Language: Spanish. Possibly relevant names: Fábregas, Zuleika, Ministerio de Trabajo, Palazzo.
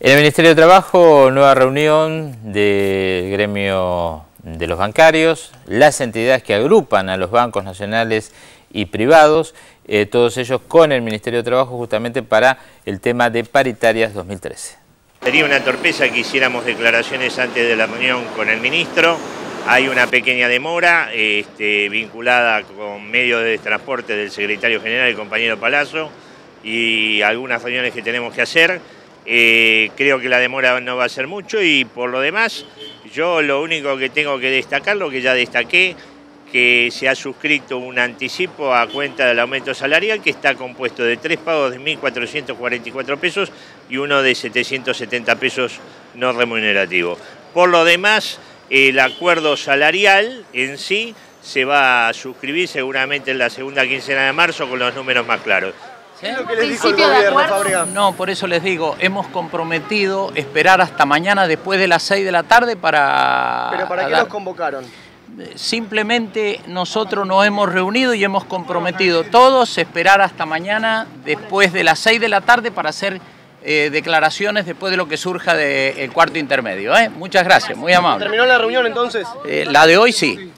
En el Ministerio de Trabajo, nueva reunión del gremio de los bancarios, las entidades que agrupan a los bancos nacionales y privados, todos ellos con el Ministerio de Trabajo justamente para el tema de paritarias 2013. Sería una torpeza que hiciéramos declaraciones antes de la reunión con el ministro. Hay una pequeña demora vinculada con medios de transporte del secretario general, el compañero Palazzo, y algunas reuniones que tenemos que hacer. Creo que la demora no va a ser mucho y por lo demás, yo lo único que tengo que destacar, lo que ya destaqué, que se ha suscrito un anticipo a cuenta del aumento salarial que está compuesto de 3 pagos de 1.444 pesos y uno de 770 pesos no remunerativo. Por lo demás, el acuerdo salarial en sí se va a suscribir seguramente en la segunda quincena de marzo con los números más claros. ¿Qué es lo que les dijo el gobierno, Fábregas? No, por eso les digo, hemos comprometido esperar hasta mañana después de las 6 de la tarde para... ¿Pero para qué los convocaron? Simplemente nosotros nos hemos reunido y hemos comprometido todos esperar hasta mañana después de las 6 de la tarde para hacer declaraciones después de lo que surja del cuarto intermedio. Muchas gracias, muy amable. ¿Terminó la reunión entonces? La de hoy sí.